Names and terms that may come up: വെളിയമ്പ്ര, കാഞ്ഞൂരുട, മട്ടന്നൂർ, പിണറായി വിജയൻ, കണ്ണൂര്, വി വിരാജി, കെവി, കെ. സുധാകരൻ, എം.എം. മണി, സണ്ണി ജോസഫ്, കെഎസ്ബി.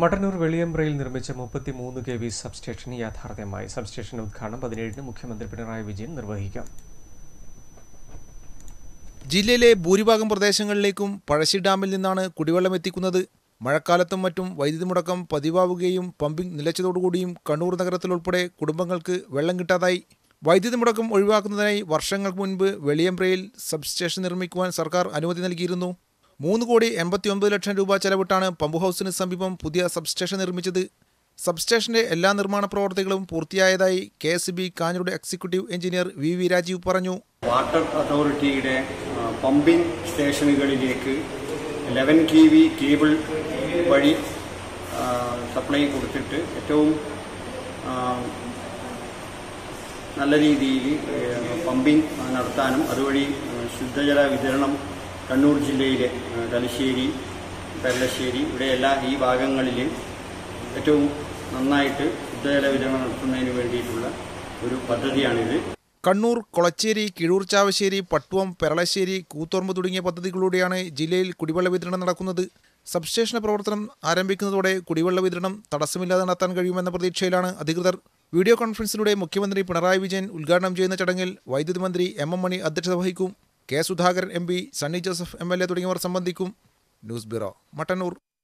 മട്ടന്നൂർ വെളിയമ്പ്രയിൽ നിർമ്മിച്ച 33 കെവി substation യാഥാർത്ഥ്യമായി. സബ്സ്റ്റേഷന്റെ ഉദ്ഘാടനം 17-ന് മുഖ്യമന്ത്രി പിണറായി വിജയൻ നിർവഹിക്കും. ജില്ലയിലെ ഭൂരിഭാഗം പ്രദേശങ്ങളിലേക്കും പഴശ്ശി ഡാമിൽ നിന്നാണ് കുടിവെള്ളം എത്തിക്കുന്നത്. മഴക്കാലത്തും മറ്റും വൈദ്യുതി മുടക്കം പതിവാവുകയും പമ്പിംഗ് നിലച്ചതോടുകൂടിയും കണ്ണൂർ നഗരത്തിലുൾപ്പെടെ കുടുംബങ്ങൾക്ക് വെള്ളം കിട്ടാതായി. വൈദ്യുതി മുടക്കം ഒഴിവാക്കുന്നതിനായി വർഷങ്ങൾക്ക് മുൻപ് വെളിയമ്പ്രയിൽ സബ്സ്റ്റേഷൻ നിർമ്മിക്കുവാൻ സർക്കാർ അനുമതി നൽകിയിരുന്നു. 3,89,00,000 രൂപ ചെലവിട്ടാണ് പമ്പ് ഹൗസിന് സമീപം പുതിയ സബ്സ്റ്റേഷൻ നിർമ്മിച്ചത്. സബ്സ്റ്റേഷന്റെ എല്ലാ നിർമ്മാണ പ്രവർത്തികളും പൂർത്തിയായതായി കെഎസ്ബി കാഞ്ഞൂരുട എക്സിക്യൂട്ടീവ് എഞ്ചിനീയർ വി വിരാജി പറഞ്ഞു. വാട്ടർ അതോറിറ്റിയുടെ പമ്പിംഗ് സ്റ്റേഷനുകളിലേക്ക് 11 kV കേബിൾ വഴി സപ്ലൈ കൊടുത്തിട്ട് ഏറ്റവും നല്ല രീതിയിൽ പമ്പിംഗ് നടത്താനും അതുവഴി ശുദ്ധജല വിതരണം കണ്ണൂർ ജില്ലയിലെ തലശ്ശേരി, പെരളശ്ശേരി ഇവിടെയുള്ള ഈ ഭാഗങ്ങളിൽ ഏറ്റവും നന്നായിട്ട് ശുദ്ധജല വിതരണം നടത്തുന്നതിന് വേണ്ടിയിട്ടുള്ള ഒരു പദ്ധതിയാണിത്. കണ്ണൂർ, കൊളച്ചേരി, കിഴൂർ ചാവശ്ശേരി, പട്ടുവം, പെരളശ്ശേരി, കൂത്തോർമ്പ് തുടങ്ങിയ പദ്ധതികളിലൂടെയാണ് ജില്ലയിൽ കുടിവെള്ള വിതരണം നടക്കുന്നത്. സബ്സ്റ്റേഷൻ പ്രവർത്തനം ആരംഭിക്കുന്നതോടെ കുടിവെള്ള വിതരണം തടസ്സമില്ലാതെ നടത്താൻ കഴിയുമെന്ന പ്രതീക്ഷയിലാണ് അധികൃതർ. വീഡിയോ കോൺഫറൻസിലൂടെ മുഖ്യമന്ത്രി പിണറായി വിജയൻ ഉദ്ഘാടനം ചെയ്യുന്ന ചടങ്ങിൽ വൈദ്യുതി മന്ത്രി എം.എം. മണി അധ്യക്ഷത വഹിക്കും. കെ. സുധാകരൻ MP, സണ്ണി ജോസഫ് MLA തുടങ്ങിയവർ സംബന്ധിക്കും. News bureau, മട്ടന്നൂർ.